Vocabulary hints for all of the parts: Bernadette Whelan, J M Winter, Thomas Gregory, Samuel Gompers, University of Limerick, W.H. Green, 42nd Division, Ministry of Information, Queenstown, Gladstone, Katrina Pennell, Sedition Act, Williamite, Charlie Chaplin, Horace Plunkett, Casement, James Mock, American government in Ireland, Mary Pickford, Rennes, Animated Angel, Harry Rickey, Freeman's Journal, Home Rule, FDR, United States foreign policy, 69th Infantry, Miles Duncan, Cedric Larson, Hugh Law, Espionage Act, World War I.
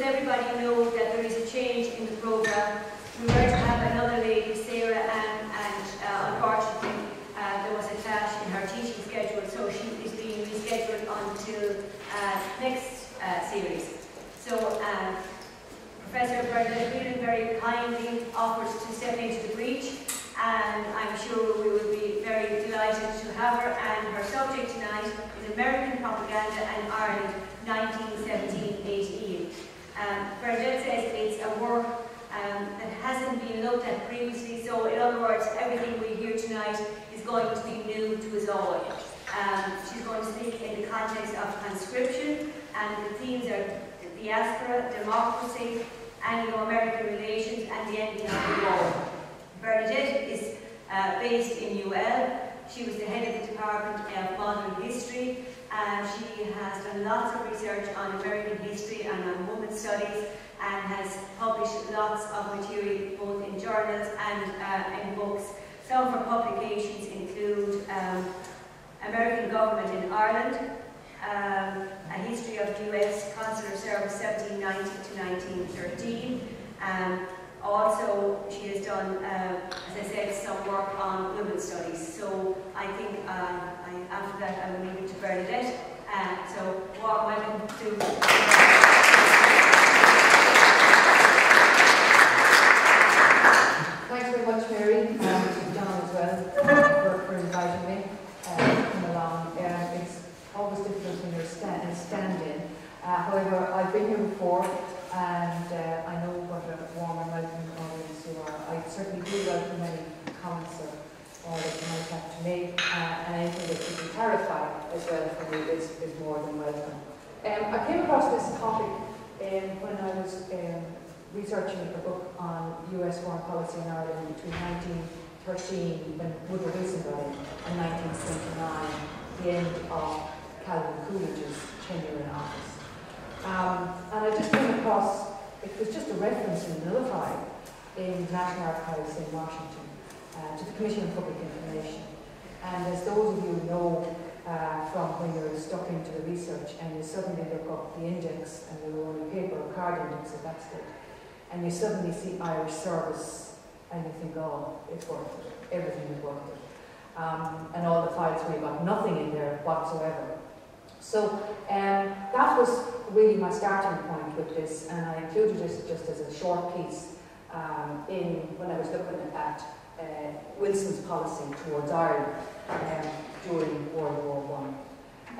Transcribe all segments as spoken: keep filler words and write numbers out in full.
does everybody know that there is a change in the programme? We were to have another lady, Sarah Ann, and uh, unfortunately uh, there was a clash in her teaching schedule, so she is being rescheduled until uh, next uh, series. So uh, Professor Bernadette Whelan very kindly offers to step into the breach, and I'm sure we will be very delighted to have her, and her subject tonight is American Propaganda and Ireland, nineteen seventeen to eighteen. Um, Bernadette says it's a work um, that hasn't been looked at previously, so in other words, everything we hear tonight is going to be new to us all. Um, she's going to speak in the context of conscription, and the themes are diaspora, democracy, Anglo-American relations, and the ending of the war. Bernadette is uh, based in U L. She was the head of the Department of Modern History. Uh, she has done lots of research on American history and on women's studies, and has published lots of material both in journals and uh, in books. Some of her publications include um, American Government in Ireland, um, A History of U S Consular Service seventeen ninety to nineteen thirteen. Um, Also, she has done, uh, as I said, some work on women's studies. So I think uh, I, after that I will leave it to Bernadette. Uh, so warm welcome to Thanks very much, Mary, and um, John as well, for, for inviting me uh, to come along. Uh, it's always difficult when you're stand, standing. Uh, however, I've been here before, and uh, I know what a warm and welcoming audience you are. I certainly do welcome any comments or, or that you might have to make, uh, and anything that could be clarifying as well for me is, is more than welcome. Um, I came across this topic um, when I was um, researching a book on U S foreign policy in Ireland between nineteen thirteen, when Woodrow Wilson died, and nineteen twenty-nine, the end of Calvin Coolidge's tenure in office. Um, and I just came across, it was just a reference in another file in the National Archives in Washington uh, to the Committee on Public Information. And as those of you know uh, from when you're stuck into the research and you suddenly look up the index, and there were only paper or card index at that stage, and you suddenly see Irish service and you think, oh, it's worth it, everything is worth it. Um, and all the files where you got nothing in there whatsoever. So um, that was really my starting point with this, and I included this just as a short piece um, in when I was looking at uh, Wilson's policy towards Ireland um, during World War One.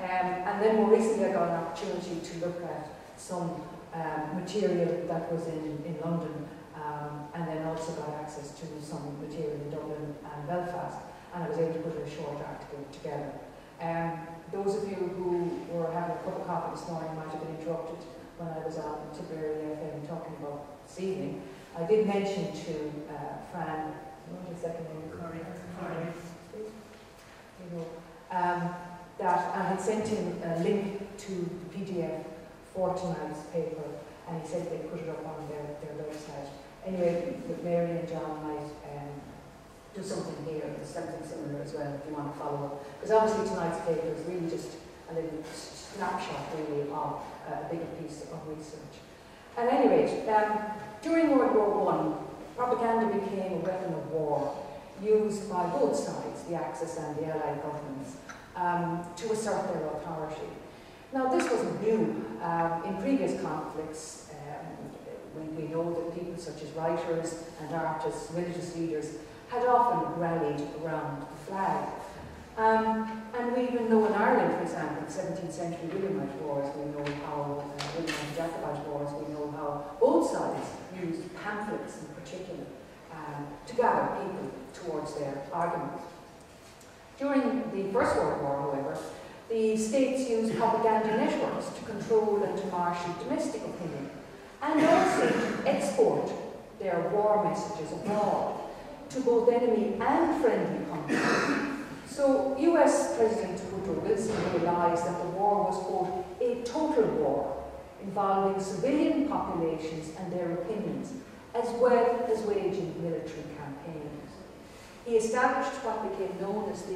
Um, and then more recently I got an opportunity to look at some um, material that was in, in London, um, and then also got access to some material in Dublin and Belfast, and I was able to put a short article together. Um, Those of you who were having a cup of coffee this morning might have been interrupted when I was on Tipperary F M talking about this evening. I did mention to uh, Fran, what is the second name? Sorry. Sorry. You know, um, that I had sent him a link to the P D F for tonight's paper, and he said they put it up on their, their website. Anyway, with Mary and John might um, do something here, there's something similar as well if you want to follow up. Because obviously tonight's paper is really just a little snapshot really of uh, a bigger piece of research. At any rate, um, during World War One, propaganda became a weapon of war used by both sides, the Axis and the Allied governments, um, to assert their authority. Now this wasn't new. Um, in previous conflicts, um, when we know that people such as writers and artists, religious leaders, had often rallied around the flag. Um, and we even know in Ireland, for example, the seventeenth century Williamite Wars, we know how uh, Williamite Jacobite Wars, we know how both sides used pamphlets in particular um, to gather people towards their arguments. During the First World War, however, the states used propaganda networks to control and to marshal domestic opinion, and also to export their war messages abroad to both enemy and friendly countries. So U S President Woodrow Wilson realised that the war was, quote, a total war involving civilian populations and their opinions, as well as waging military campaigns. He established what became known as the,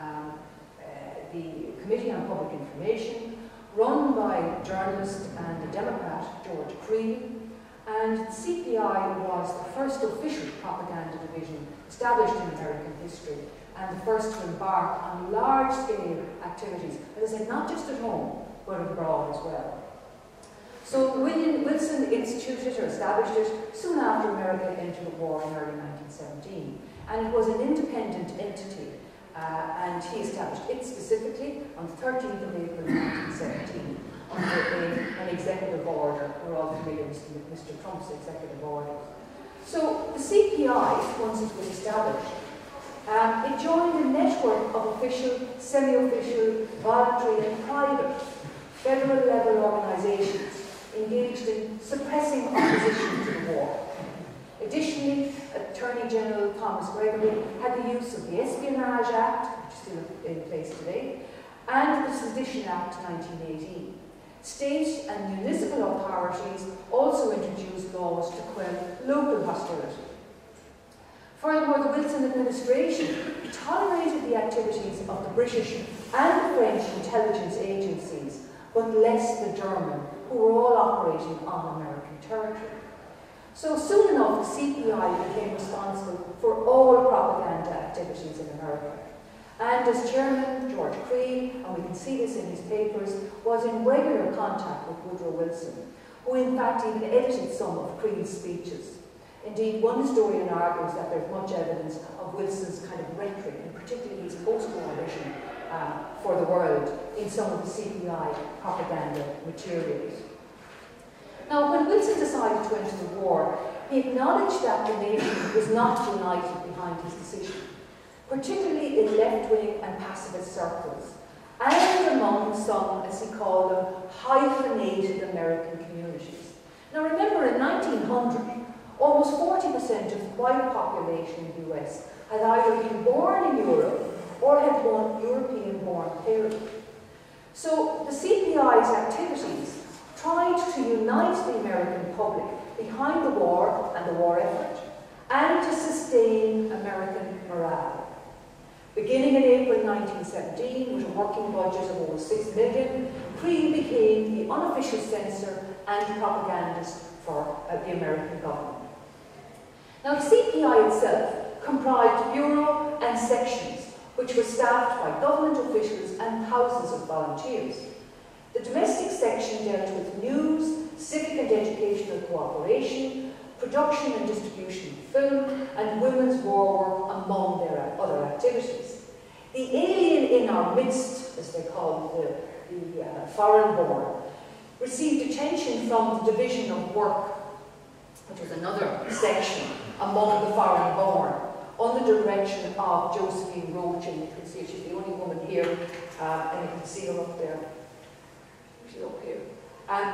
um, uh, the Committee on Public Information, run by journalist and a Democrat, George Green, and the C P I was the first official propaganda division established in American history and the first to embark on large-scale activities, as I said, not just at home, but abroad as well. So William Wilson instituted or established it soon after America entered the war in early nineteen seventeen, and it was an independent entity, uh, and he established it specifically on the thirteenth of April nineteen seventeen, under an executive order. We're all familiar with Mister Trump's executive orders. So the C P I, once it was established, Um, it joined a network of official, semi-official, voluntary and private federal-level organisations engaged in suppressing opposition to the war. Additionally, Attorney General Thomas Gregory had the use of the Espionage Act, which is still in place today, and the Sedition Act nineteen eighteen. State and municipal authorities also introduced laws to quell local hostility. Furthermore, the Wilson administration tolerated the activities of the British and the French intelligence agencies, but less the German, who were all operating on American territory. So soon enough, the C P I became responsible for all propaganda activities in America. And as chairman, George Creel, and we can see this in his papers, was in regular contact with Woodrow Wilson, who in fact even edited some of Creel's speeches. Indeed, one historian argues that there's much evidence of Wilson's kind of rhetoric, and particularly his post-war vision uh, for the world, in some of the C P I propaganda materials. Now, when Wilson decided to enter the war, he acknowledged that the nation was not united behind his decision, particularly in left-wing and pacifist circles, and among some, as he called them, hyphenated American communities. Now, remember, in nineteen hundred, almost forty percent of the white population in the U S had either been born in Europe or had born European-born parents. So the C P I's activities tried to unite the American public behind the war and the war effort, and to sustain American morale. Beginning in April nineteen seventeen, with a working budget of over six million, Creel became the unofficial censor and propagandist for uh, the American government. Now, the C P I itself comprised bureau and sections, which were staffed by government officials and thousands of volunteers. The domestic section dealt with news, civic and educational cooperation, production and distribution of film, and women's war work, among their other activities. The alien in our midst, as they called the, the uh, foreign-born, received attention from the Division of Work, which was another section among the foreign-born, on the direction of Josephine Roche, and you can see she's the only woman here, uh, and you can see her up there. She's up here. And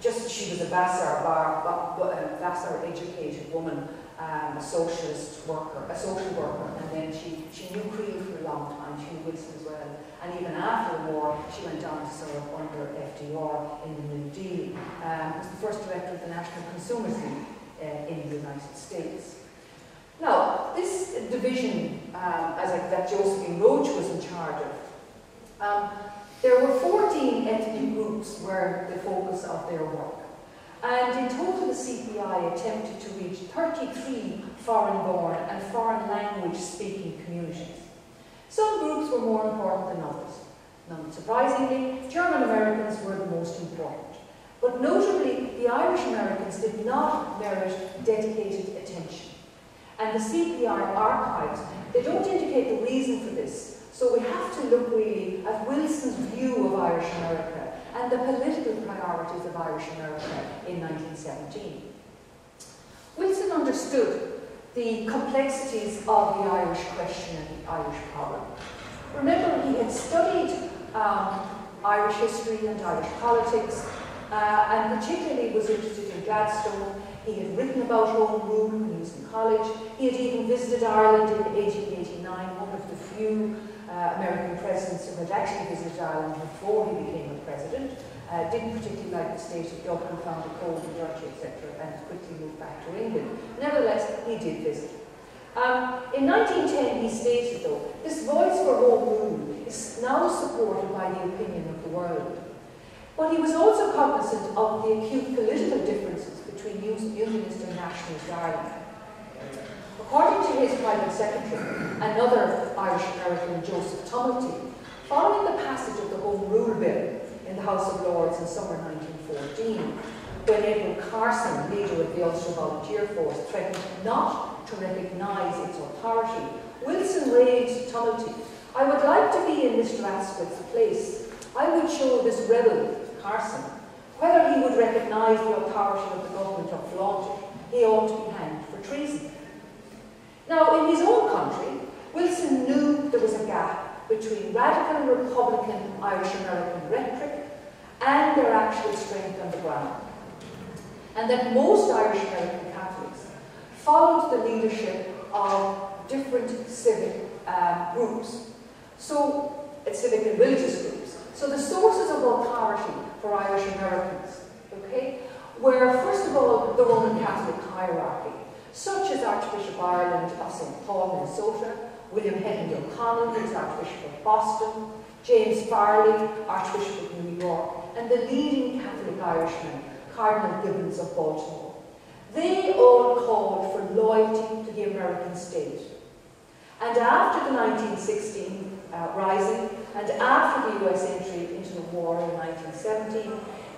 just she was a Vassar, bar, a Vassar educated woman, um, a socialist worker, a social worker, and then she, she knew Creel for a long time, she knew Wilson as well. And even after the war, she went on to serve under F D R in the New Deal. Um, was the first director of the National Consumer League uh, in the United States. Now, this division, um, as I, that Josephine Roche was in charge of, um, there were fourteen ethnic groups were the focus of their work. And in total, the C P I attempted to reach thirty-three foreign-born and foreign-language-speaking communities. Some groups were more important than others. Not surprisingly, German-Americans were the most important. But notably, the Irish-Americans did not merit dedicated attention. And the C P I archives, they don't indicate the reason for this, so we have to look really at Wilson's view of Irish-America and the political priorities of Irish-America in nineteen seventeen. Wilson understood the complexities of the Irish question and the Irish problem. Remember, he had studied um, Irish history and Irish politics, uh, and particularly was interested in Gladstone. He had written about Home Rule when he was in college. He had even visited Ireland in eighteen eighty-nine, one of the few uh, American presidents who had actually visited Ireland before he became a president. Uh, didn't particularly like the state of Dublin, found it cold and dirty, et cetera, and quickly moved back to England. Nevertheless, he did visit. Um, in nineteen ten, he stated, though, this voice for Home Rule is now supported by the opinion of the world. But he was also cognizant of the acute political difference National Guard. According to his private secretary, another Irish-American, Joseph Tumilty, following the passage of the Home Rule Bill in the House of Lords in summer nineteen fourteen, when Edward Carson, leader of the Ulster Volunteer Force, threatened not to recognise its authority, Wilson raised Tumilty. I would like to be in Mister Asquith's place. I would show this rebel, Carson, whether he would recognise the authority of the government or flaunt it. He ought to be hanged for treason. Now, in his own country, Wilson knew there was a gap between radical Republican Irish-American rhetoric and their actual strength on the ground, and that most Irish-American Catholics followed the leadership of different civic uh, groups, so uh, civic and religious groups. So the sources of authority for Irish-Americans, okay, were first of all the Roman Catholic hierarchy, such as Archbishop Ireland of Saint Paul, Minnesota, William Henry O'Connell, who was Archbishop of Boston, James Farley, Archbishop of New York, and the leading Catholic Irishman, Cardinal Gibbons of Baltimore. They all called for loyalty to the American state. And after the nineteen sixteen uh, rising, and after the U S entry into the war in nineteen seventeen,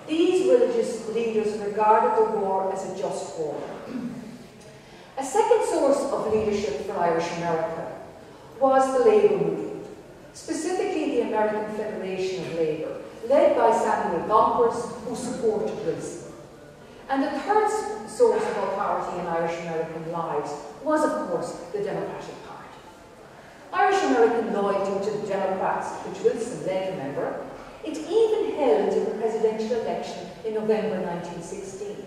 these religious leaders regarded the war as a just war. A second source of leadership for Irish America was the labour movement, specifically the American Federation of Labour, led by Samuel Gompers, who supported Wilson. And the third source of authority in Irish American lives was, of course, the Democratic Party. Irish American loyalty to the Democrats, which Wilson led, remember, it even held in the presidential election in November nineteen sixteen.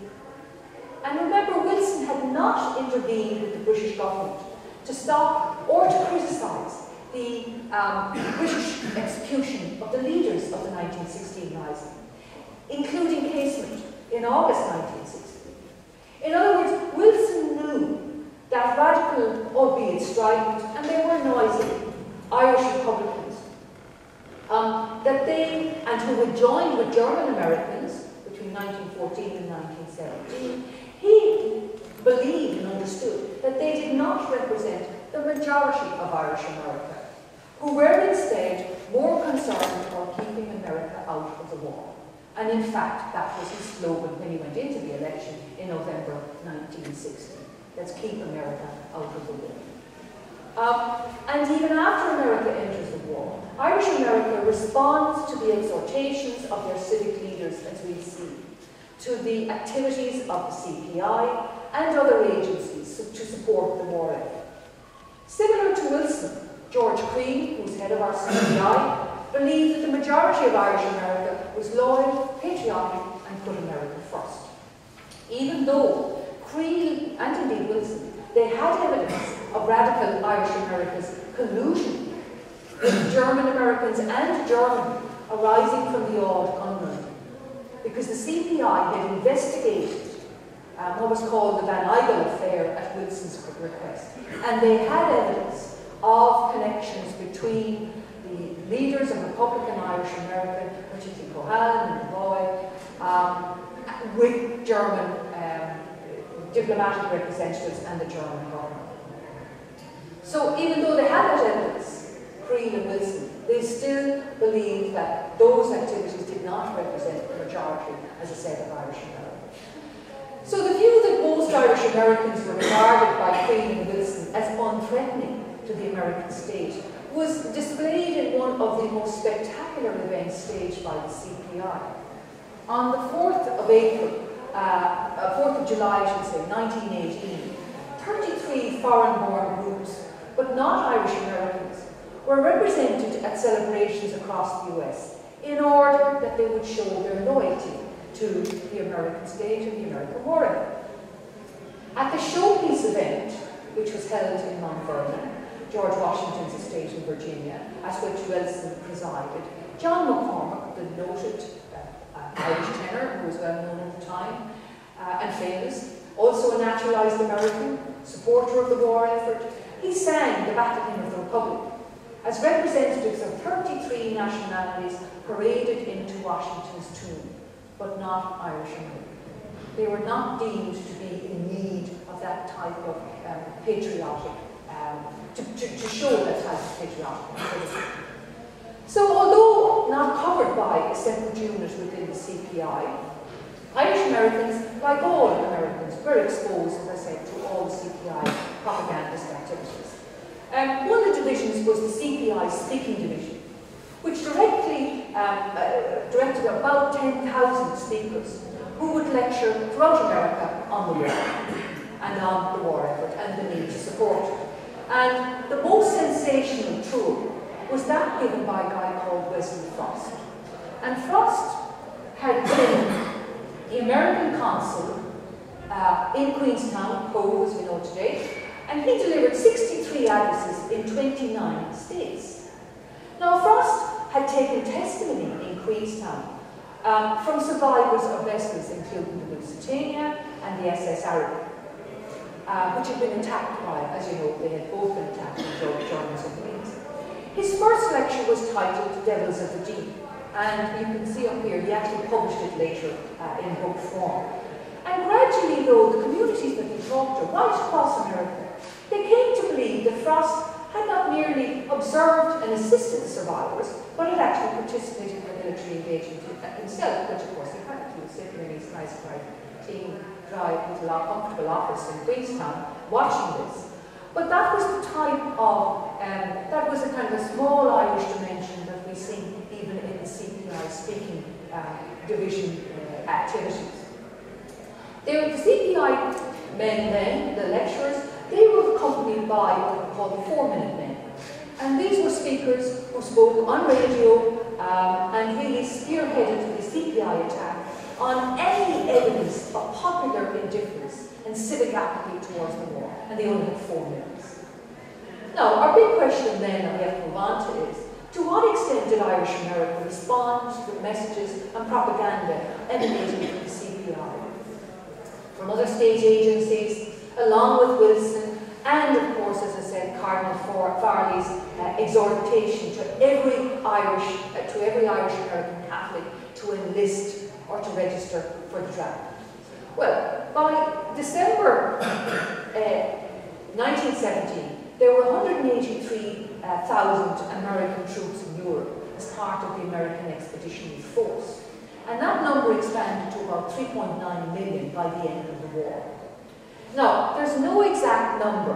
And remember, Wilson had not intervened with the British government to stop or to criticise the um, British execution of the leaders of the nineteen sixteen rising, including Casement in August nineteen sixteen. In other words, Wilson knew that radical, albeit strident, and they were noisy, Irish Republicans, um, that they, and who would join with German Americans between nineteen fourteen and nineteen seventeen, he believed and understood that they did not represent the majority of Irish America, who were instead more concerned for keeping America out of the war. And in fact, that was his slogan when he went into the election in November nineteen sixty. Let's keep America out of the war. Um, and even after America enters the war, Irish America responds to the exhortations of their civic leaders, as we see, to the activities of the C P I and other agencies to support the war effort. Similar to Wilson, George Creel, who's head of our C P I, believed that the majority of Irish America was loyal, patriotic, and put America first. Even though Creel and indeed Wilson, they had evidence of radical Irish America's collusion with German Americans and Germany arising from the Old Gunman, because the C P I had investigated um, what was called the Van Igel affair at Wilson's request, and they had evidence of connections between the leaders of Republican Irish America, particularly Cohan and Boy, um, with German um, diplomatic representatives and the German government. So even though they had that evidence, Creel and Wilson, they still believed that those activities did not represent the majority, as I said, of Irish America. So the view that most Irish Americans were regarded by Creel and Wilson as unthreatening to the American state was displayed in one of the most spectacular events staged by the C P I. On the fourth of April, uh, fourth of July, I should say, nineteen eighteen, thirty-three foreign-born groups, but not Irish Americans, were represented at celebrations across the U S in order that they would show their loyalty to the American state and the American war effort. At the showpiece event, which was held in Mount Vernon, George Washington's estate in Virginia, at which Wilson presided, John McCormack, the noted uh, Irish tenor, who was well known at the time uh, and famous, also a naturalised American, supporter of the war effort, he sang the Battle Hymn of the Republic as representatives of thirty-three nationalities paraded into Washington's tomb, but not Irish American. they were not deemed to be in need of that type of um, patriotic, um, to, to, to show that type of patriotic activity. So although not covered by a separate unit within the C P I, Irish Americans, like all Americans, were exposed, as I said, to all the C P I propagandist activities. Um, one of the divisions was the C P I Speaking Division, which directly um, uh, directed about ten thousand speakers who would lecture throughout America on the war and on the war effort and the need to support it. And the most sensational tour was that given by a guy called Wesley Frost. And Frost had been the American consul uh, in Queenstown, Poe, as we know today, and he delivered sixty-three addresses in twenty-nine states. Now, Frost had taken testimony in Queenstown um, from survivors of vessels including the Lusitania and the S S Arabic, uh, which had been attacked by, as you know, they had both been attacked by George Jones and Williams. His first lecture was titled The Devils of the Deep. And you can see up here, he actually published it later uh, in book form. And gradually, though, the communities that he talked to right across America, they came to believe that Frost had not merely observed and assisted the survivors, but had actually participated in the military engagement himself, which of course he had to do, sitting in his nice, bright, clean, dry, little comfortable office in Queenstown, watching this. But that was the type of, um, that was a kind of a small Irish dimension that we see even in the C P I Speaking uh, Division uh, activities. They were the C P I men then, the lecturers, they were accompanied by what we call the four-minute men. And these were speakers who spoke on radio um, and really spearheaded the C P I attack on any evidence of popular indifference and civic apathy towards the war, and they only had four minutes. Now, our big question then, and we have to move on to, is to what extent did Irish America respond to the messages and propaganda emanating from the C P I, from other state agencies, along with Wilson, and of course, as I said, Cardinal Farley's uh, exhortation to every Irish, uh, to every Irish American Catholic to enlist or to register for the draft. Well, by December uh, nineteen seventeen, there were one hundred eighty-three thousand American troops in Europe as part of the American Expeditionary Force. And that number expanded to about three point nine million by the end of the war. Now, there's no exact number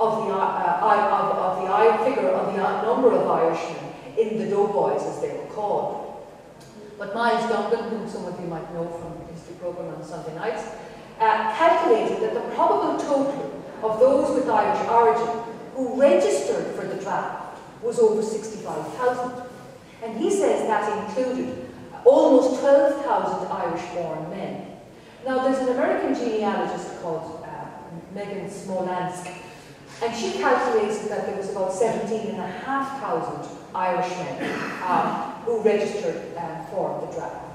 of the, uh, uh, of, of the I figure of the number of Irishmen in the doughboys, as they were called. But Miles Duncan, whom some of you might know from program on Sunday nights, uh, calculated that the probable total of those with Irish origin who registered for the draft was over sixty-five thousand. And he says that included almost twelve thousand Irish-born men. Now, there's an American genealogist called uh, Megan Smolansk, and she calculates that there was about seventeen thousand five hundred Irishmen um, who registered uh, for the draft.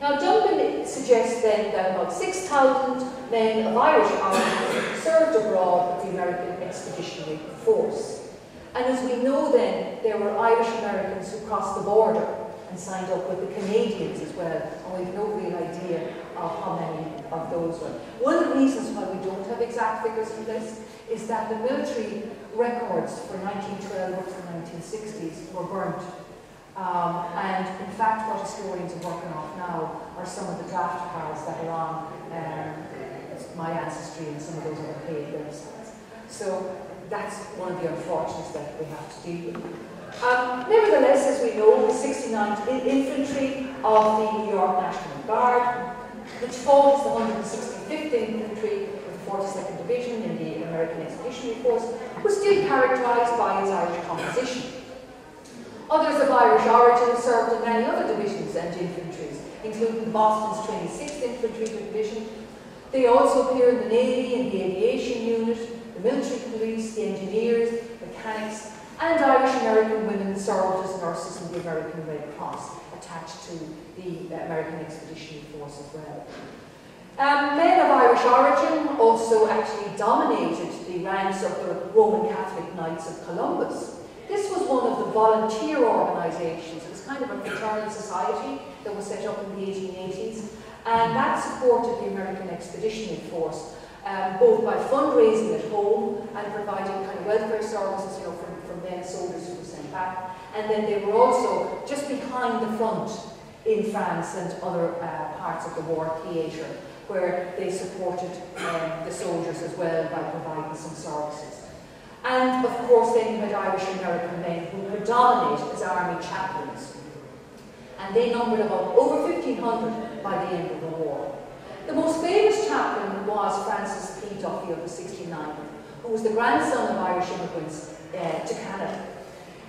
Now, Duncan suggests then that about six thousand men of Irish origin served abroad with the American Expeditionary Force. And as we know then, there were Irish Americans who crossed the border and signed up with the Canadians as well, and we have no real idea of how many of those were. One of the reasons why we don't have exact figures for this is that the military records for nineteen twelve up to the nineteen sixties were burnt. Um, and in fact, what historians are working off now are some of the draft cards that are on um, My Ancestry and some of those other paid websites. So that's one of the unfortunates that we have to deal with. Um, nevertheless, as we know, the sixty-ninth Infantry of the New York National Guard, which fought the one hundred sixty-fifth Infantry with the forty-second Division in the American Expeditionary Force, was still characterized by its Irish composition. Others of Irish origin served in many other divisions and infantries, including Boston's twenty-sixth Infantry Division. They also appear in the Navy, in the aviation unit, the military police, the engineers, mechanics, and Irish-American women served as nurses in the American Red Cross, attached to the American Expeditionary Force as well. Um, men of Irish origin also actually dominated the ranks of the Roman Catholic Knights of Columbus. This was one of the volunteer organisations. It was kind of a fraternal society that was set up in the eighteen eighties, and that supported the American Expeditionary Force, um, both by fundraising at home and providing kind of welfare services, you know, from, from then soldiers who were sent back, and then they were also just behind the front in France and other uh, parts of the war theatre, where they supported um, the soldiers as well by providing some services. And of course then you had Irish American men who had dominated as army chaplains, and they numbered about over fifteen hundred by the end of the war. The most famous chaplain was Francis P. Duffy of the sixty-ninth, who was the grandson of Irish immigrants uh, to Canada.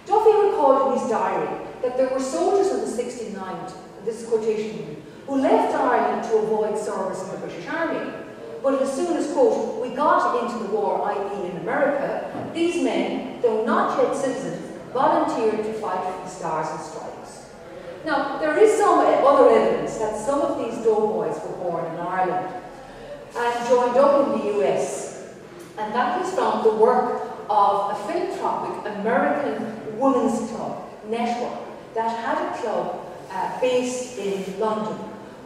Duffy recalled in his diary that there were soldiers of the sixty-ninth, this quotation, who left Ireland to avoid service in the British Army. But as soon as, quote, we got into the war, that is in America, these men, though not yet citizens, volunteered to fight for the Stars and Stripes. Now, there is some other evidence that some of these doughboys were born in Ireland and joined up in the U S, and that was from the work of a philanthropic American women's club network that had a club uh, based in London,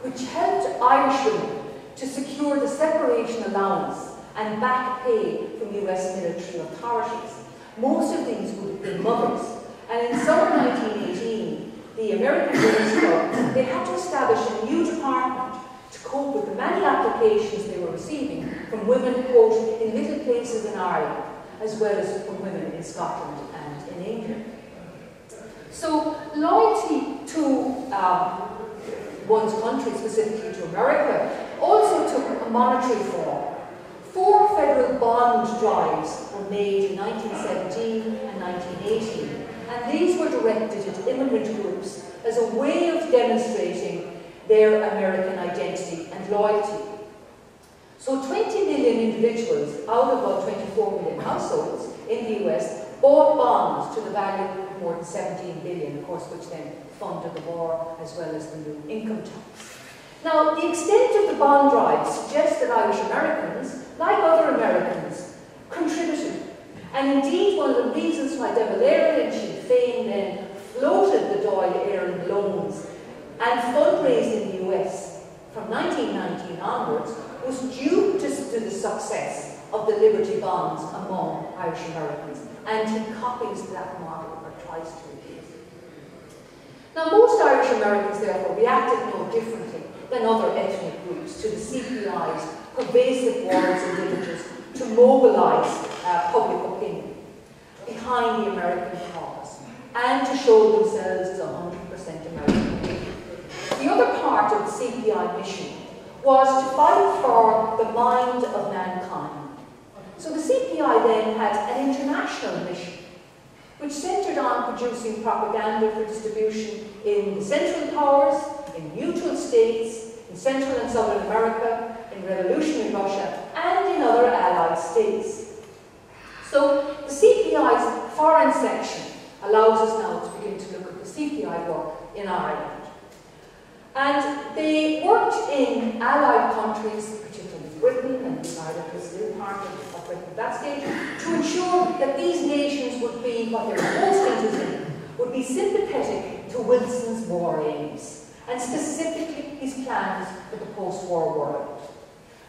which helped Irish women to secure the separation allowance and back pay from U S military authorities. Most of these would have been mothers. And in summer nineteen eighteen, the American Women's Club, they had to establish a new department to cope with the many applications they were receiving from women, quote, in little places in Ireland, as well as from women in Scotland and in England. So loyalty to um, one's country, specifically to America, also took a monetary form. Four federal bond drives were made in nineteen seventeen and nineteen eighteen, and these were directed at immigrant groups as a way of demonstrating their American identity and loyalty. So twenty million individuals out of about twenty-four million households in the U S bought bonds to the value of more than seventeen billion, of course, which then funded the war as well as the new income tax. Now, the extent of the bond drive suggests that Irish Americans, like other Americans, contributed. And indeed, one of the reasons why De Valera and Sinn Féin then floated the Doyle Aaron loans and fundraised in the U S from nineteen nineteen onwards was due to, to the success of the Liberty Bonds among Irish Americans. And he copies that model, or tries to. Now, most Irish Americans, therefore, reacted no differently than other ethnic groups to the C P I's pervasive warrants and diligence to mobilise uh, public opinion behind the American cause and to show themselves as one hundred percent American. The other part of the C P I mission was to fight for the mind of mankind. So the C P I then had an international mission which centred on producing propaganda for distribution in the Central Powers, in neutral states, in Central and Southern America, in revolutionary Russia, and in other allied states. So the C P I's foreign section allows us now to begin to look at the C P I work in Ireland. And they worked in allied countries, particularly Britain, and Ireland was still part of Britain at that stage, to ensure that these nations would be, what they were most interested in, would be sympathetic to Wilson's war aims, and specifically his plans for the post-war world.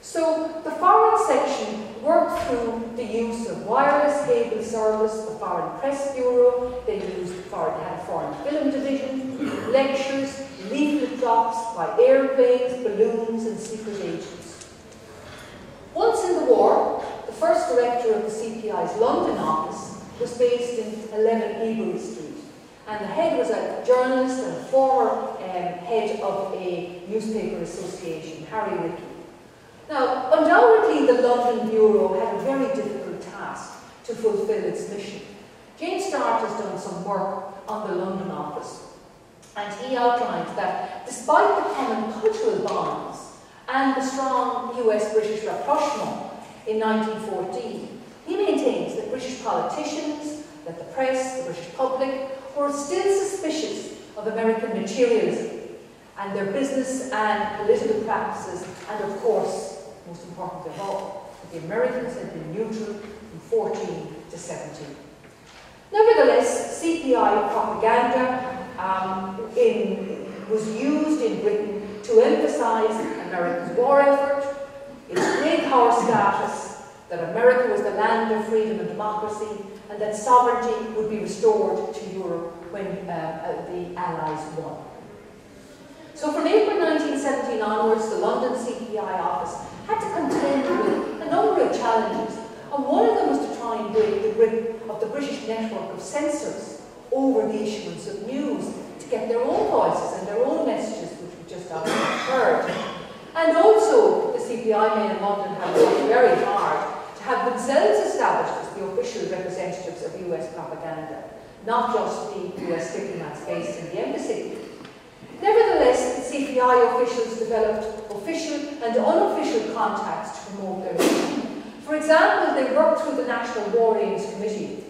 So the foreign section worked through the use of wireless cable service, the Foreign Press Bureau, they used foreign, had a foreign film division, lectures, leaflet drops by airplanes, balloons, and secret agents. Once in the war, the first director of the C P I's London office was based in eleven Ebury Street. And the head was a journalist and former um, head of a newspaper association, Harry Rickey. Now, undoubtedly, the London Bureau had a very difficult task to fulfil its mission. James Stark has done some work on the London office, and he outlined that despite the common cultural bonds and the strong U S British rapprochement in nineteen fourteen, he maintains that British politicians, that the press, the British public, were still suspicious of American materialism and their business and political practices, and of course, most important of all, that the Americans had been neutral from fourteen to seventeen. Nevertheless, C P I propaganda um, in, was used in Britain to emphasise America's war effort, its great power status, that America was the land of freedom and democracy, and that sovereignty would be restored to Europe when uh, the Allies won. So from April nineteen seventeen onwards, the London C P I office had to contend with a number of challenges, and one of them was to try and break the grip of the British network of censors over the issuance of news to get their own voices and their own messages, which we just heard. And also, the C P I men in London have worked very hard to have themselves established as the official representatives of U S propaganda, not just the U S diplomats based in the embassy. Nevertheless, the C P I officials developed official and unofficial contacts to promote their mission. For example, they worked through the National War Aims Committee,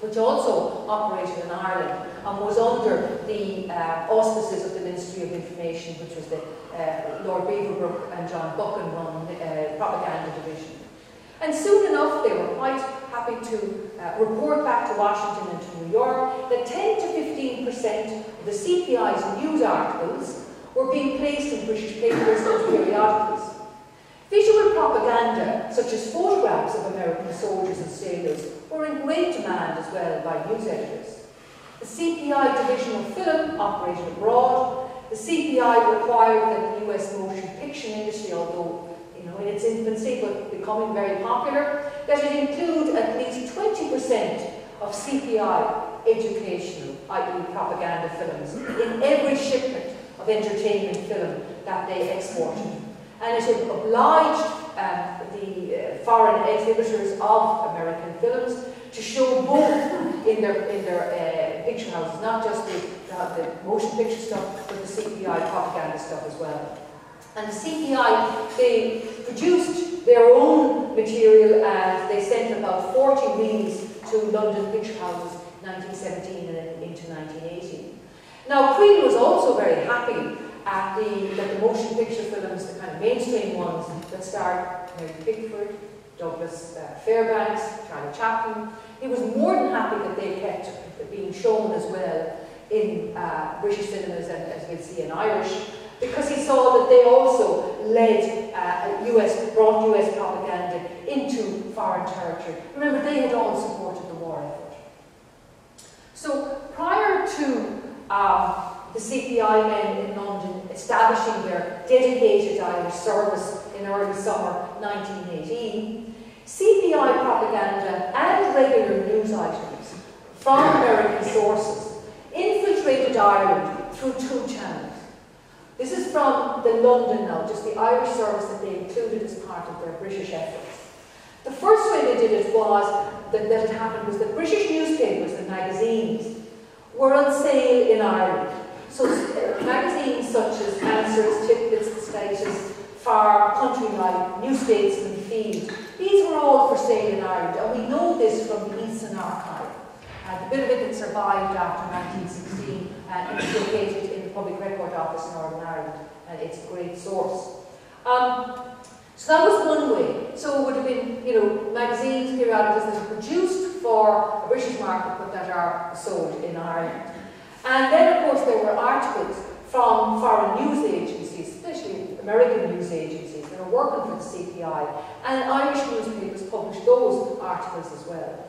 which also operated in Ireland and was under the uh, auspices of the Ministry of Information, which was the uh, Lord Beaverbrook and John Buchan run uh, propaganda division. And soon enough, they were quite happy to uh, report back to Washington and to New York that ten to fifteen percent of the C P I's news articles were being placed in British papers and periodicals. Visual propaganda, such as photographs of American soldiers and sailors, were in great demand as well by news editors. The C P I divisional film operated abroad. The C P I required that the U S motion picture industry, although you know, in its infancy, but becoming very popular, that it include at least twenty percent of C P I educational, that is propaganda films, in every shipment of entertainment film that they exported. And it had obliged uh, the uh, foreign exhibitors of American films to show both in their, in their uh, picture houses, not just the, uh, the motion picture stuff, but the C P I propaganda stuff as well. And the C P I, they produced their own material and they sent about forty reels to London picture houses in nineteen seventeen and into nineteen eighteen. Now, Creel was also very happy at the, that the motion picture films, the kind of mainstream ones that starred Mary Pickford, Douglas uh, Fairbanks, Charlie Chaplin, he was more than happy that they kept being shown as well in uh, British cinemas and, as we'll see, in Irish, because he saw that they also led uh, U S, brought U S propaganda into foreign territory. Remember, they had all supported the war effort. So prior to uh, the C P I men in London establishing their dedicated Irish service in early summer nineteen eighteen, C P I propaganda and regular news items from American sources infiltrated Ireland through two channels. This is from the London now, just the Irish service that they included as part of their British efforts. The first way they did it was, that, that it happened, was that British newspapers and magazines were on sale in Ireland. So uh, magazines such as Answers, Tidbits, The Status, Far, Country Life, New Statesman, Field, these were all for sale in Ireland, and we know this from the Easton Archive. Uh, the bit of it that survived after nineteen sixteen and uh, is located in the Public Record Office in Northern Ireland, and it's a great source. Um, so that was one way. So it would have been, you know, magazines, periodicals that are produced for a British market but that are sold in Ireland. And then, of course, there were articles from foreign news agencies, especially American news agencies that are working for the C P I, and Irish newspapers published those articles as well.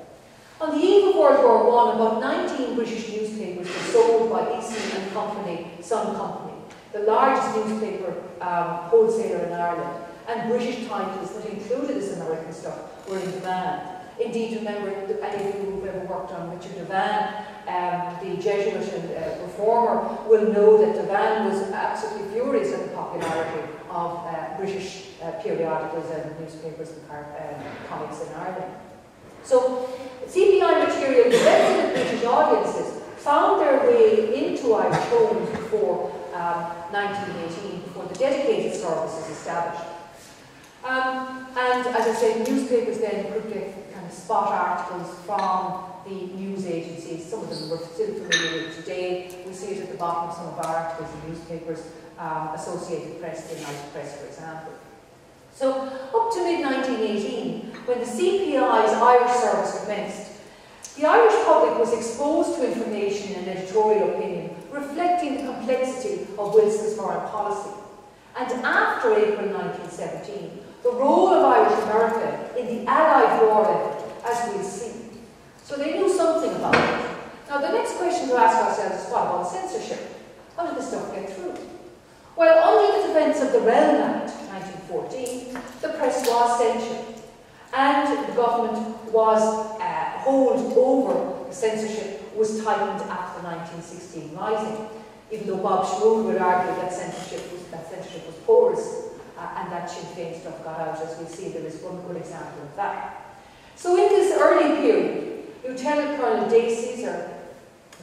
On the eve of World War One, about nineteen British newspapers were sold by Easton and Company, Sun Company, the largest newspaper um, wholesaler in Ireland, and British titles that included this American stuff were in demand. Indeed, remember, any of you who've ever worked on Richard Devan, um, the Jesuit and uh, reformer, will know that Devan was absolutely furious at the popularity of uh, British uh, periodicals and newspapers and uh, comics in Ireland. So, C P I material directed at British audiences found their way into Irish homes before um, nineteen eighteen, before the dedicated service was established. Um, and, as I said, newspapers then could get kind of spot articles from the news agencies. Some of them we're still familiar with today. We see it at the bottom of some of our articles in newspapers, um, Associated Press, the United Press, for example. So, up to mid nineteen eighteen, when the C P I's Irish service commenced, the Irish public was exposed to information and editorial opinion reflecting the complexity of Wilson's foreign policy. And after April nineteen seventeen, the role of Irish America in the Allied war effort, as we'll see. So they knew something about it. Now the next question to ask ourselves is, what about censorship? How did this stuff get through? Well, under the Defence of the Realm Act, nineteen fourteen, the press was censored, and the government was uh, hold over the censorship was tightened after the nineteen sixteen Rising, even though Bob Schmoon would argue that censorship was, that censorship was porous, uh, and that Sinn Féin stuff got out, as we see. There is one good example of that. So in this early period, Lieutenant Colonel Dacey, or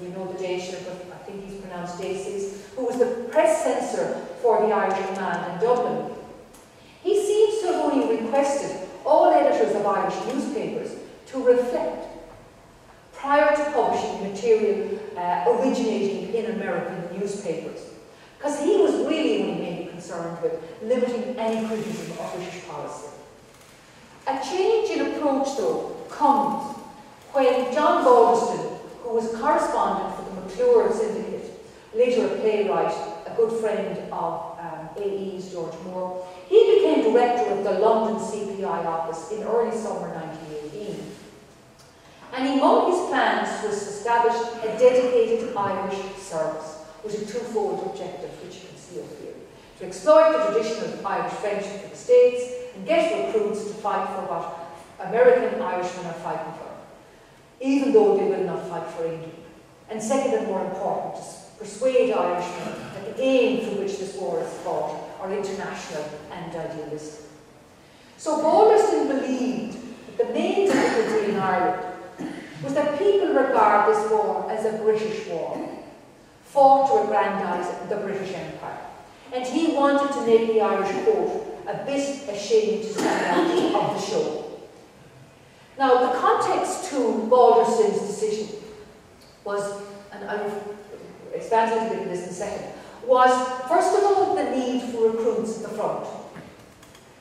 we know the Dacier, but I think he's pronounced Dacey, who was the press censor for the Irish Command in Dublin, he seems to have only requested all editors of Irish newspapers to reflect prior to publishing material uh, originating in American newspapers, because he was really only mainly concerned with limiting any criticism of British policy. A change in approach, though, comes when John Balderston, who was correspondent for the McClure Syndicate, later a playwright, a good friend of um, A E's George Moore, he became director of the London C P I office in early summer nineteen eighteen. And among his plans was to establish a dedicated Irish service with a twofold objective, which you can see up here: to exploit the traditional Irish friendship with the States and get recruits to fight for what American Irishmen are fighting for, even though they will not fight for England. And second, and more important, to persuade Irishmen that the aim for which this war is fought are international and idealistic. So Balderston believed that the main difficulty in Ireland was that people regard this war as a British war, fought to aggrandise the British Empire. And he wanted to make the Irish court a bit ashamed to stand out of the show. Now, the context to Balderston's decision was, and I'll expand a little bit on this in a second, was, first of all, the need for recruits at the front.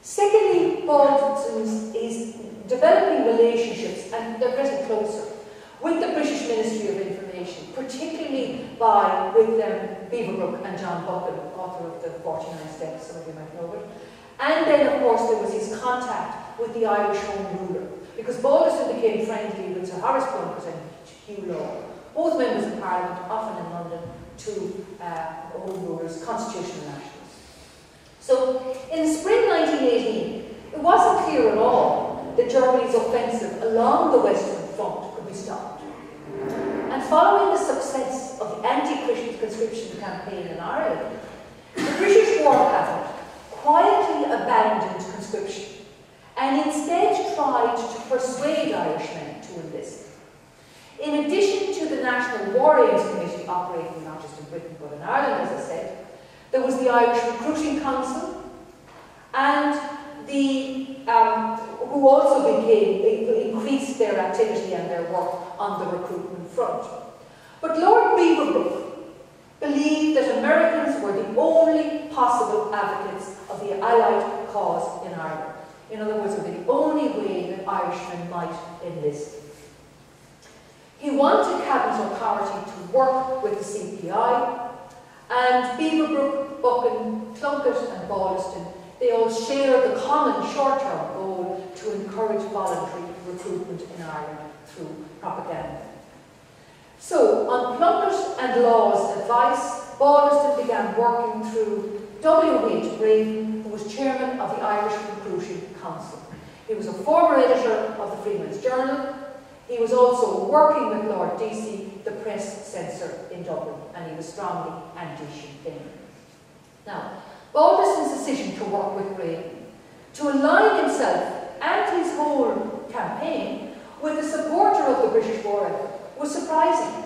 Secondly, Balderston's is developing relationships, and they're getting closer, with the British Ministry of Information, particularly by, with them, Beaverbrook and John Buchan, author of the forty-nine steps, some of you might know it. And then, of course, there was his contact with the Irish Home Ruler, because Balderston became friendly with Sir Horace Plunkett and Hugh Law, both members of Parliament, often in London, to uh, Home Rulers, constitutional nationals. So, in spring nineteen eighteen, it wasn't clear at all that Germany's offensive along the Western Front could be stopped. And following the success of the anti-Christian conscription campaign in Ireland, the British war cabinet quietly abandoned conscription and instead tried to persuade Irishmen to enlist. In addition to the National War Aims Committee operating not just in Britain but in Ireland, as I said, there was the Irish Recruiting Council, and the, um, who also became, increased their activity and their work on the recruitment front. But Lord Beaverbrook believed that Americans were the only possible advocates of the Allied cause in Ireland. In other words, it was the only way that Irishmen might enlist. He wanted cabinet authority to work with the C P I, and Beaverbrook, Buchan, Plunkett and Balderston, they all share the common short-term goal to encourage voluntary recruitment in Ireland through propaganda. So, on Plunkett and Law's advice, Balderston began working through W H Green, who was chairman of the Irish Recruiting Council. He was a former editor of the Freeman's Journal. He was also working with Lord Deasy, the press censor in Dublin, and he was strongly anti-Sinn Féin. Now, Balderston's decision to work with Graham, to align himself and his whole campaign with the supporter of the British war effort, was surprising,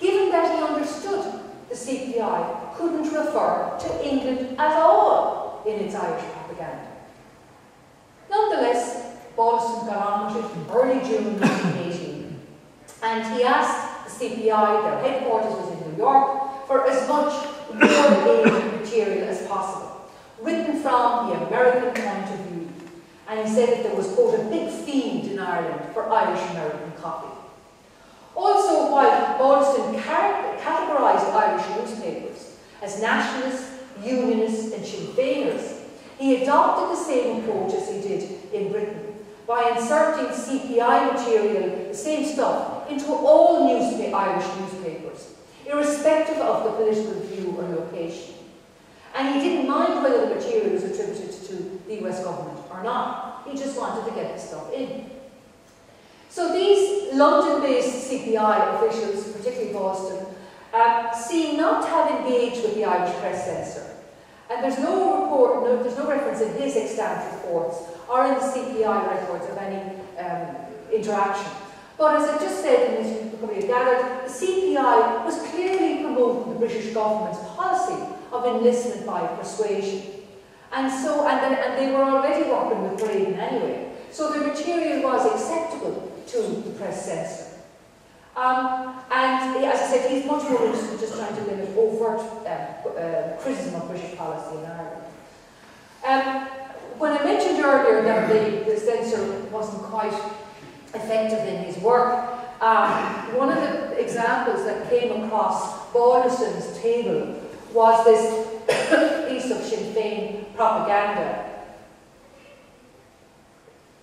given that he understood the C P I couldn't refer to England at all in its Irish propaganda. Nonetheless, Balderston got on with it in early June nineteen eighteen, and he asked the C P I, their headquarters was in New York, for as much war-aid material as possible, written from the American point of view, and he said that there was, quote, a big fiend in Ireland for Irish-American copy. Also, while Balderston categorised Irish newspapers as nationalist, Unionists and Sinn Féiners. He adopted the same approach as he did in Britain by inserting C P I material, the same stuff, into all newspa- Irish newspapers, irrespective of the political view or location. And he didn't mind whether the material was attributed to the U S government or not. He just wanted to get the stuff in. So these London-based C P I officials, particularly Boston, uh, seem not to have engaged with the Irish press censor. And there's no report, no, there's no reference in his extant reports or in the C P I records of any um, interaction. But as I just said, and as you probably have gathered, the C P I was clearly promoting the British government's policy of enlistment by persuasion. And so, and, then, and they were already working with Braden anyway. So the material was acceptable to the press censor. Um, and as I said, he's much more interested in just trying to limit overt uh, uh, criticism of British policy in Ireland. Um, when I mentioned earlier that the, the censor wasn't quite effective in his work, um, one of the examples that came across Balderston's table was this piece of Sinn Féin propaganda.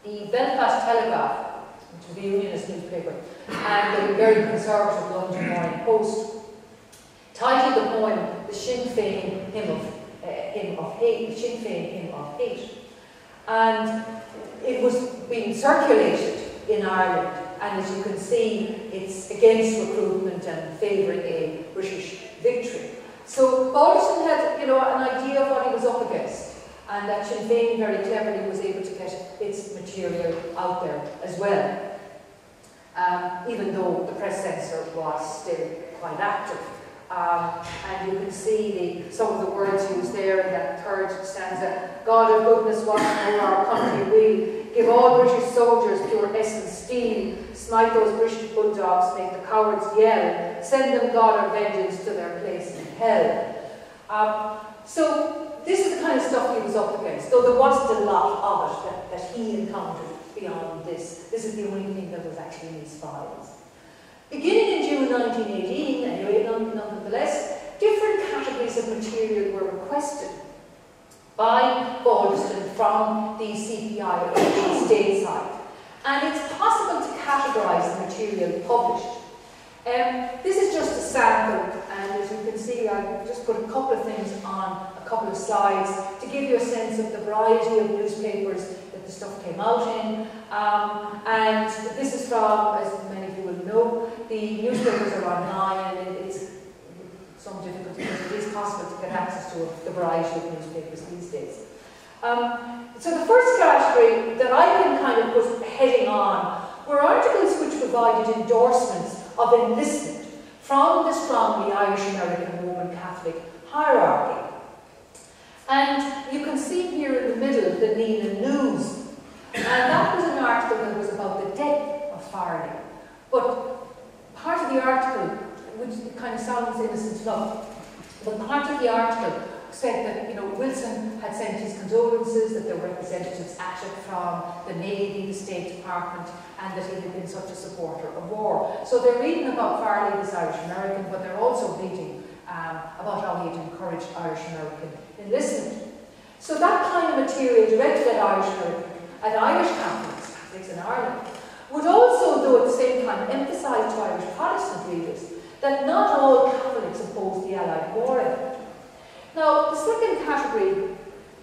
The Belfast Telegraph, which was the Unionist newspaper, and the very conservative London Morning Post, titled the poem "The Sinn Féin Hymn of, uh, Hymn of Hate," the Sinn Féin Hymn of Hate, and it was being circulated in Ireland. And as you can see, it's against recruitment and favouring a British victory. So Balderston had, you know, an idea of what he was up against, and that Sinn Féin very cleverly was able to get its material out there as well, um, even though the press censor was still quite active. Um, and you can see the, some of the words used there in that third stanza. God of goodness, watch over our country, we give all British soldiers pure essence steel, smite those British bulldogs, make the cowards yell, send them, God of vengeance, to their place in hell. Um, so. This is the kind of stuff he was up against, though there wasn't a lot of it that, that he encountered beyond this. This is the only thing that was actually in his files. Beginning in June nineteen eighteen, anyway, nonetheless, different categories of material were requested by Balderston from the C P I stateside. And it's possible to categorise the material published. Um, this is just a sample, and as you can see, I've just put a couple of things on a couple of slides to give you a sense of the variety of newspapers that the stuff came out in. Um, and this is from, as many of you will know, the newspapers are online, and it, it's some difficulty, but it is possible to get access to the variety of newspapers these days. Um, so the first category that I can kind of put heading on were articles which provided endorsements of enlistment from the strongly Irish-American Roman Catholic hierarchy. And you can see here in the middle the Nina News. And that was an article that was about the death of Farley. But part of the article, which kind of sounds innocent enough, but part of the article said that, you know, Wilson had sent his condolences, that there were representatives at it from the Navy, the State Department, and that he had been such a supporter of war. So they're reading about Farley, this Irish-American, but they're also reading um, about how he had encouraged Irish-American enlistment. So that kind of material directed at Irish-American and Irish Catholics in Ireland would also, though at the same time, emphasise to Irish Protestant readers that not all Catholics opposed the Allied war effort. Now, the second category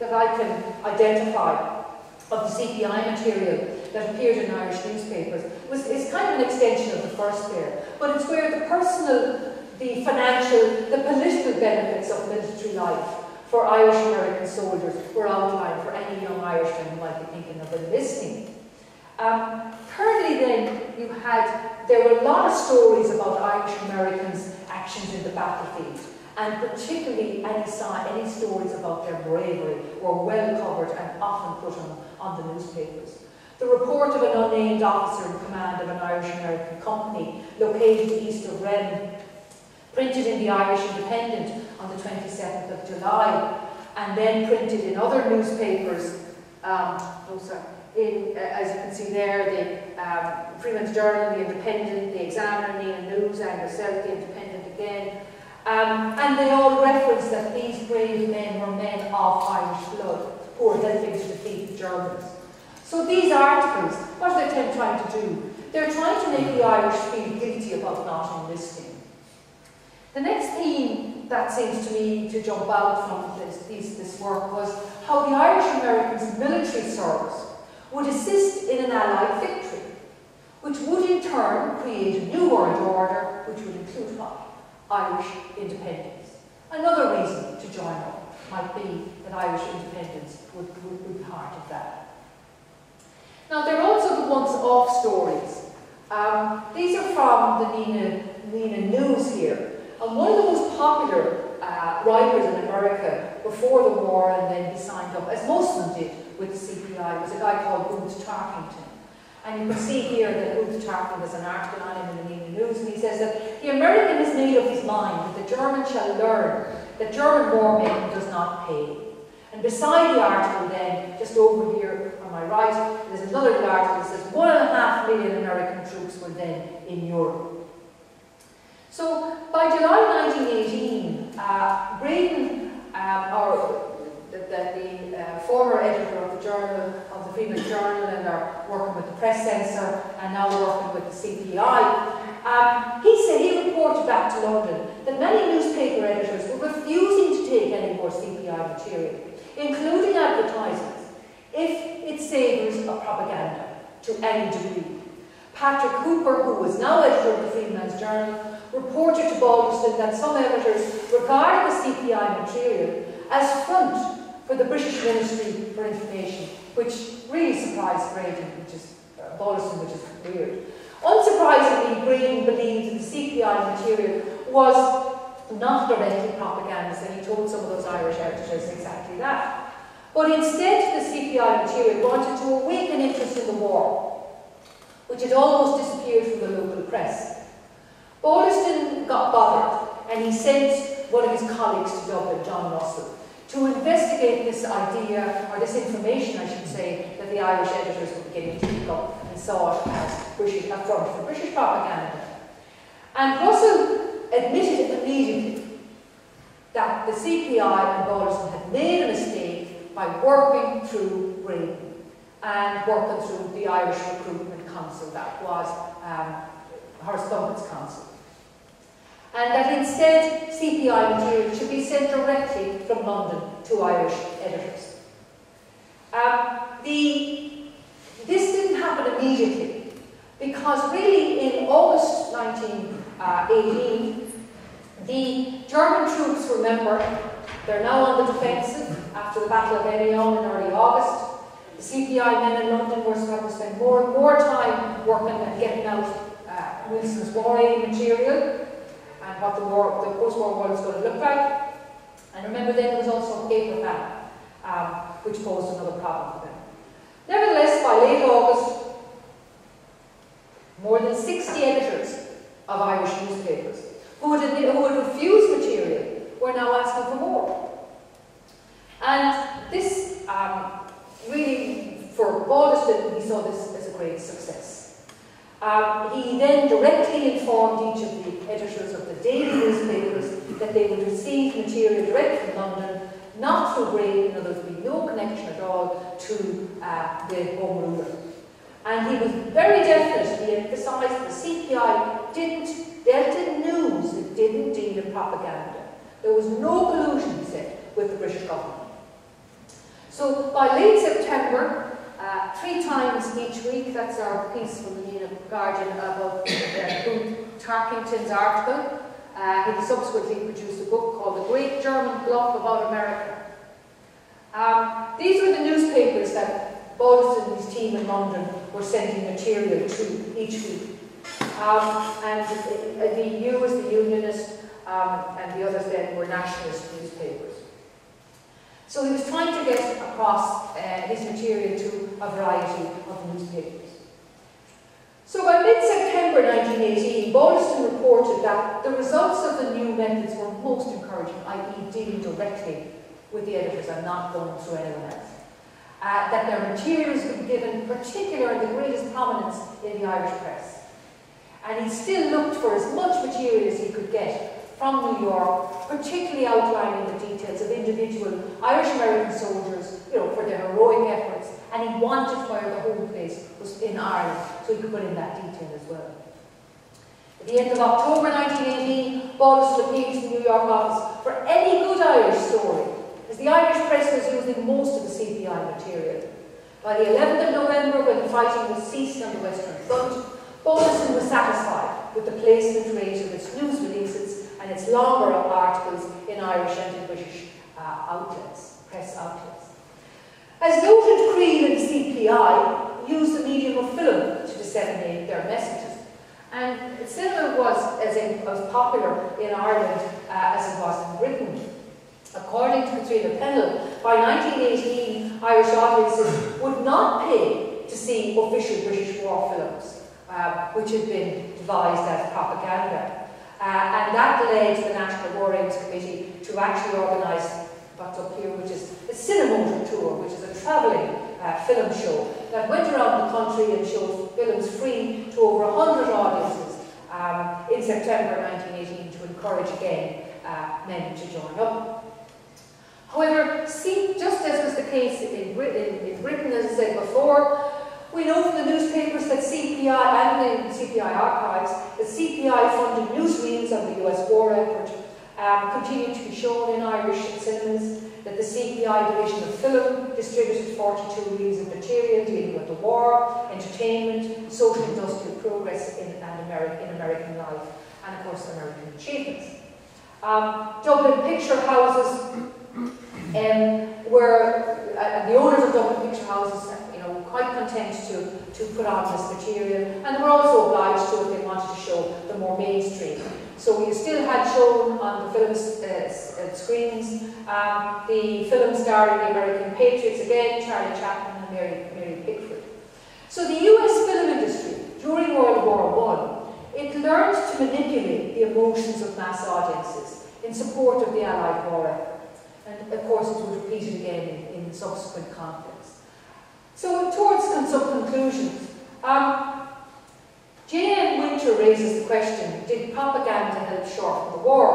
that I can identify of the C P I material that appeared in Irish newspapers was, is kind of an extension of the first there, but it's where the personal, the financial, the political benefits of military life for Irish-American soldiers were outlined for any young Irishman who might be thinking of enlisting. Um, thirdly then, you had, there were a lot of stories about Irish-Americans' actions in the battlefield, and particularly any, any stories about their bravery were well covered and often put on, on the newspapers. The report of an unnamed officer in command of an Irish-American company located east of Rennes, printed in the Irish Independent on the twenty-seventh of July, and then printed in other newspapers, um, oh, sorry, in, uh, as you can see there, the um, Freeman's Journal, the Independent, the Examiner, the News, and the Self, the Independent again. Um, and they all reference that these brave men were men of Irish blood who were helping to defeat the Germans. So these articles, what are they trying to do? They're trying to make the Irish feel guilty about not enlisting. The next theme that seems to me to jump out from this, this, this work was how the Irish-Americans' military service would assist in an Allied victory, which would in turn create a new world order, which would include Irish independence. Another reason to join up might be that Irish independence would, would be part of that. Now, there are also the once-off stories. Um, these are from the Nina, Nina News here. And one of the most popular uh, writers in America before the war, and then he signed up, as most of them did, with the C P I, was a guy called Booth Tarkington. And you can see here that Booth Tarkington has an article on him in the Nina News, and he says that the American is made up his mind that the German shall learn that German war making does not pay. And beside the article then, just over here on my right, there's another article that says one and a half million American troops were then in Europe. So by July nineteen eighteen, uh, Braden, um, or the, the, the uh, former editor of the journal, of the Freeman's Journal, and are working with the press censor and now working with the C P I, um, he said he reported back to London that many newspaper editors were refusing to take any more C P I material, including advertisements, if it savours of propaganda to any degree. Patrick Cooper, who was now editor of the Freeman's Journal, reported to Balderston that some editors regarded the C P I material as front for the British Ministry for Information, which really surprised Braden, which is uh, Balderston, which is weird. Unsurprisingly, Braden believed that the C P I material was not directly propaganda, and he told some of those Irish editors exactly that. But instead, the C P I material wanted to awaken interest in the war, which had almost disappeared from the local press. Balderston got bothered, and he sent one of his colleagues to Dublin, John Russell, to investigate this idea, or this information, I should say, that the Irish editors were beginning to pick up and saw it as British, a front for British propaganda. And Russell admitted immediately that the C P I and Balderston had made a mistake by working through Britain and working through the Irish Recruitment Council that was um, Horace Plunkett's council, and that instead C P I material should be sent directly from London to Irish editors. Um, the, this didn't happen immediately, because really in August nineteen eighteen, the German troops, remember, they're now on the defensive after the Battle of Anion in early August. The C P I men in London were starting to spend more and more time working and getting out Wilson's war aid material and what the, war, the post-war world was going to look like. And remember then there was also paper famine, um, which posed another problem for them. Nevertheless, by late August, more than sixty editors of Irish newspapers who had, who had refused material were now asking for more. And this um, really, for Balderston, he saw this as a great success. Um, he then directly informed each of the editors of the daily newspapers that they would receive material direct from London, not through Braden, and there would be no connection at all to uh, the Home Rule. And he was very definite. He emphasised that the C P I didn't, dealt in news, it didn't deal in propaganda. There was no collusion, he said, with the British government. So by late September, Uh, three times each week, that's our piece from the Nina Guardian about Booth Tarkington's article. Uh, he subsequently produced a book called The Great German Bluff About America. Um, these were the newspapers that Balderston and his team in London were sending material to each week. Um, and the, the E U was the Unionist, um, and the others then were nationalist newspapers. So he was trying to get across uh, his material to a variety of newspapers. So by mid-September nineteen eighteen, Balderston reported that the results of the new methods were most encouraging, that is dealing directly with the editors and not going through anyone else. Uh, that their materials were given particular the greatest prominence in the Irish press. And he still looked for as much material as he could get from New York, particularly outlining the details of individual Irish-American soldiers, you know, for their heroic efforts, and he wanted where the home place was in Ireland, so he could put in that detail as well. At the end of October nineteen eighteen, Balderston appealed to the New York office for any good Irish story, as the Irish press was using most of the C P I material. By the eleventh of November, when the fighting was ceased on the Western Front, Balderston was satisfied with the placement rate of its news releases and its longer articles in Irish and in British uh, outlets, press outlets. As noted, Creel and C P I used the medium of film to disseminate their messages. And cinema was as, in, as popular in Ireland uh, as it was in Britain. According to Katrina Pennell, by nineteen eighteen, Irish audiences would not pay to see official British war films, uh, which had been devised as propaganda. Uh, and that led the National War Aims Committee to actually organise what's up here, which is a Cinemotor Tour, which is a travelling uh, film show that went around the country and showed films free to over one hundred audiences um, in September nineteen eighteen to encourage again uh, men to join up. However, see, just as was the case in Britain, in Britain, as I said before, we know from the newspapers that C P I and in C P I archives, that C P I-funded newsreels on the U S war effort um, continued to be shown in Irish cinemas, that the C P I division of film distributed forty-two reels of material dealing with the war, entertainment, social industrial progress in, and Ameri in American life, and of course American achievements. Um, Dublin Picture Houses Um, were uh, the owners of Dublin Picture Houses, you know, quite content to, to put on this material, and they were also obliged to if they wanted to show the more mainstream. So we still had shown on the film uh, screens um, the film starring the American Patriots again, Charlie Chaplin and Mary, Mary Pickford. So the U S film industry during World War One, it learned to manipulate the emotions of mass audiences in support of the Allied war effort. And of course it was repeated again in, in subsequent conflicts. So towards some conclusions, um, J M Winter raises the question, did propaganda help shorten the war?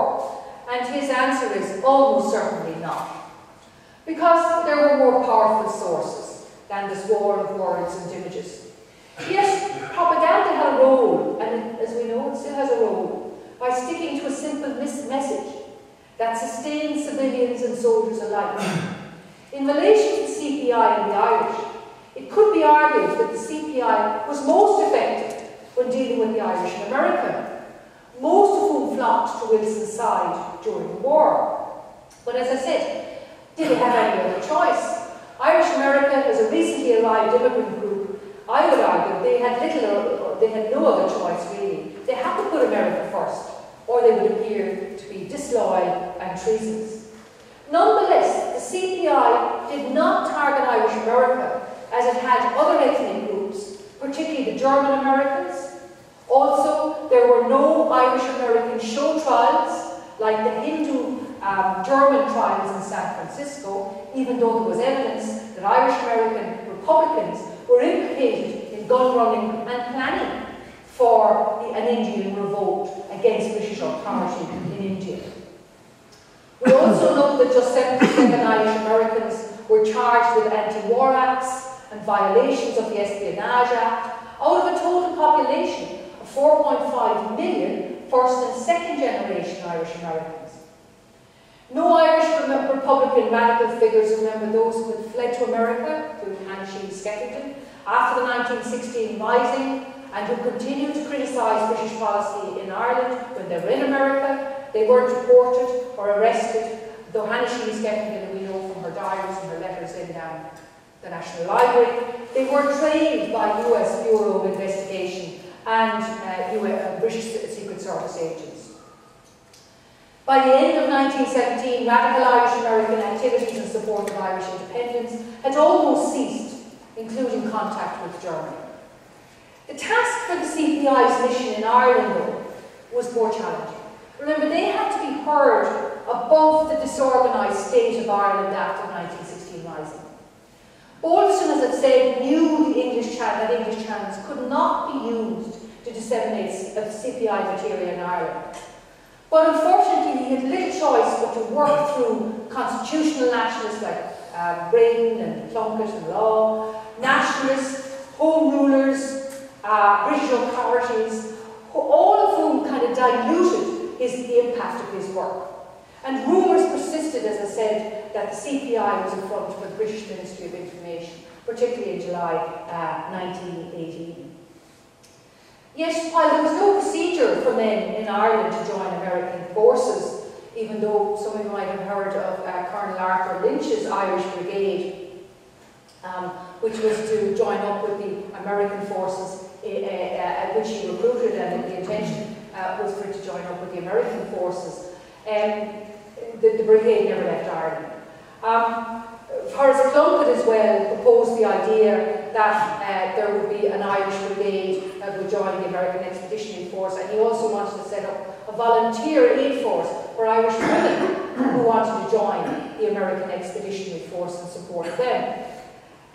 And his answer is almost certainly not. Because there were more powerful sources than this war of words and images. Yes, propaganda had a role, and as we know it still has a role, by sticking to a simple mis message that sustained civilians and soldiers alike. In relation to C P I and the Irish, it could be argued that the C P I was most effective when dealing with the Irish in America, most of whom flocked to Wilson's side during the war. But as I said, did they have any other choice? Irish America, as a recently arrived immigrant group, I would argue they had little, they had no other choice really. They had to put America first, or they would appear to be disloyal and treasonous. Nonetheless, the C P I did not target Irish America as it had other ethnic groups, particularly the German Americans. Also, there were no Irish American show trials like the Hindu um, German trials in San Francisco, even though there was evidence that Irish American Republicans were implicated in gun running and planning for the, an Indian revolt against British authority in India. We also know that just seventy-seven Irish Americans were charged with anti-war acts and violations of the Espionage Act, out of a total population of four point five million first and second generation Irish Americans. No Irish Republican radical figures remember those who had fled to America, through Hanshin Skeffington, after the nineteen sixteen Rising, and who continued to criticise British policy in Ireland when they were in America. They were deported or arrested, though Hannah Sheen Skeffington, we know from her diaries and her letters in um, the National Library, they were trained by U S Bureau of Investigation and uh, U S, uh, British Secret Service agents. By the end of nineteen seventeen, radical Irish-American activities in support of Irish independence had almost ceased, including contact with Germany. The task for the C P I's mission in Ireland, though, was more challenging. Remember, they had to be heard above the disorganised state of Ireland after nineteen sixteen Rising. Balderston, as I've said, knew the English that English channels could not be used to disseminate C P I material in Ireland. But unfortunately, he had little choice but to work through constitutional nationalists like uh, Green and Plunkett and Law, nationalists, home rulers, uh, British authorities, who, all of whom kind of diluted his, the impact of his work. And rumours persisted, as I said, that the C P I was in front of the British Ministry of Information, particularly in July uh, nineteen eighteen. Yes, while there was no procedure for men in Ireland to join American forces, even though some of you might have heard of uh, Colonel Arthur Lynch's Irish Brigade, um, which was to join up with the American forces uh, uh, which he recruited, and the intention uh, was for it to join up with the American forces. Um, the, the brigade never left Ireland. Um, Horace Plunkett as well proposed the idea that uh, there would be an Irish brigade that would join the American Expeditionary Force, and he also wanted to set up a volunteer aid force for Irish women who wanted to join the American Expeditionary Force and support them.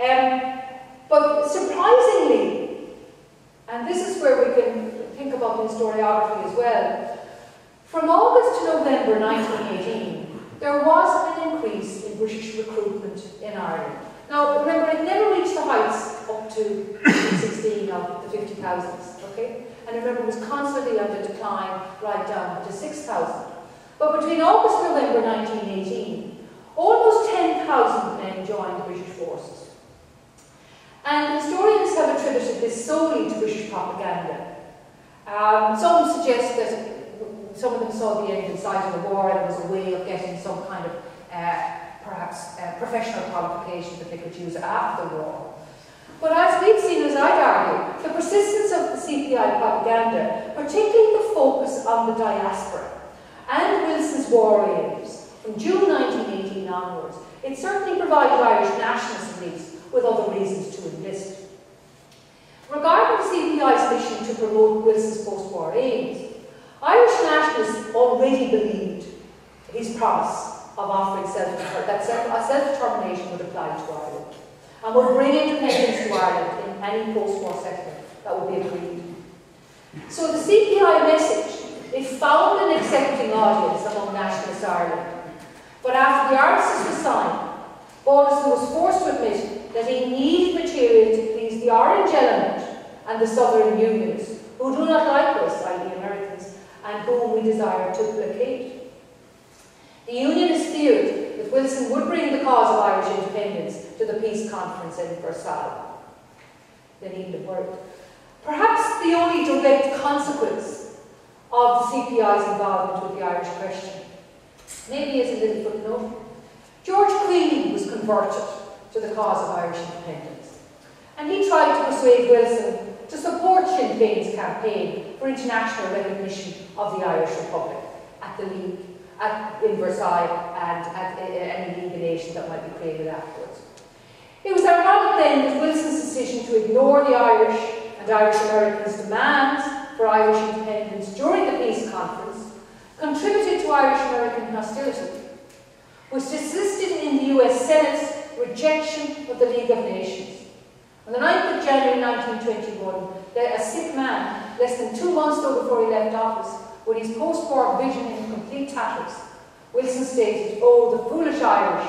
Um, but surprisingly, and this is where we can think about historiography as well, from August to November nineteen eighteen, there was an increase in British recruitment in Ireland. Now, remember, it never reached the heights up to sixteen of the fifty thousands, okay? And remember, it was constantly under decline right down to six thousand. But between August and November nineteen eighteen, almost ten thousand men joined the British forces. And historians have attributed this solely to British propaganda. Um, some suggest that some of them saw the end in sight of the war, and it was a way of getting some kind of, uh, perhaps, uh, professional qualification that they could use after the war. But as we've seen, as I'd argue, the persistence of the C P I propaganda, particularly the focus on the diaspora and Wilson's war aims from June nineteen eighteen onwards, it certainly provided Irish nationalists, at least, with other reasons to enlist. Regarding the C P I's mission to promote Wilson's post-war aims, Irish nationalists already believed his promise of offering self-determination, that self-determination would apply to Ireland, and would bring independence to Ireland in any post-war settlement that would be agreed. So the C P I message, it found an accepting audience among nationalist Ireland. But after the armistice was signed, Balderston was forced to admit that he needed material to please the Orange element and the Southern Unionists, who do not like us, i e Americans, and whom we desire to placate. The Unionists feared that Wilson would bring the cause of Irish independence to the peace conference in Versailles. They need the word. Perhaps the only direct consequence of the C P I's involvement with the Irish question, maybe as a little footnote, George Creel was converted to the cause of Irish independence, and he tried to persuade Wilson to support Sinn Féin's campaign for international recognition of the Irish Republic at the League, at, in Versailles, and at any League of Nations that might be created afterwards. It was ironic then that Wilson's decision to ignore the Irish and Irish Americans' demands for Irish independence during the peace conference contributed to Irish American hostility, which assisted in the U S Senate's rejection of the League of Nations. On the ninth of January nineteen twenty-one, a sick man, less than two months though before he left office, with his post-war vision in complete tatters, Wilson stated, "Oh, the foolish Irish,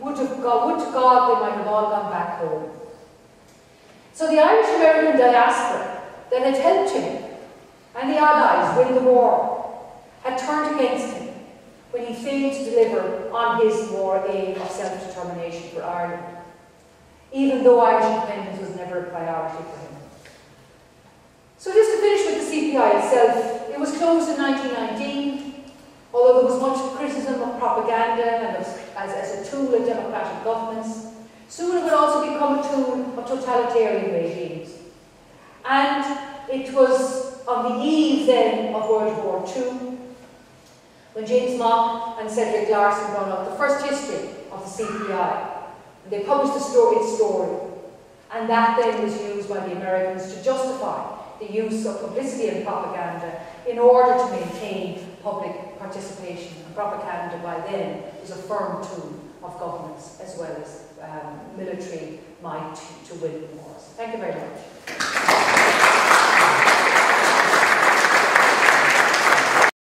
would to God, would to God they might have all gone back home." So the Irish-American diaspora that had helped him and the Allies win the war had turned against him when he failed to deliver on his war aim of self-determination for Ireland, even though Irish independence was never a priority for him. So just to finish with the C P I itself, it was closed in nineteen nineteen, although there was much criticism of propaganda and as, as, as a tool of democratic governments. Soon it would also become a tool of totalitarian regimes. And it was on the eve then of World War Two, when James Mock and Cedric Larson brought up the first history of the C P I. They published the story, its story, and that then was used by the Americans to justify the use of publicity and propaganda in order to maintain public participation. And propaganda by then was a firm tool of governments as well as um, military might to win wars. Thank you very much.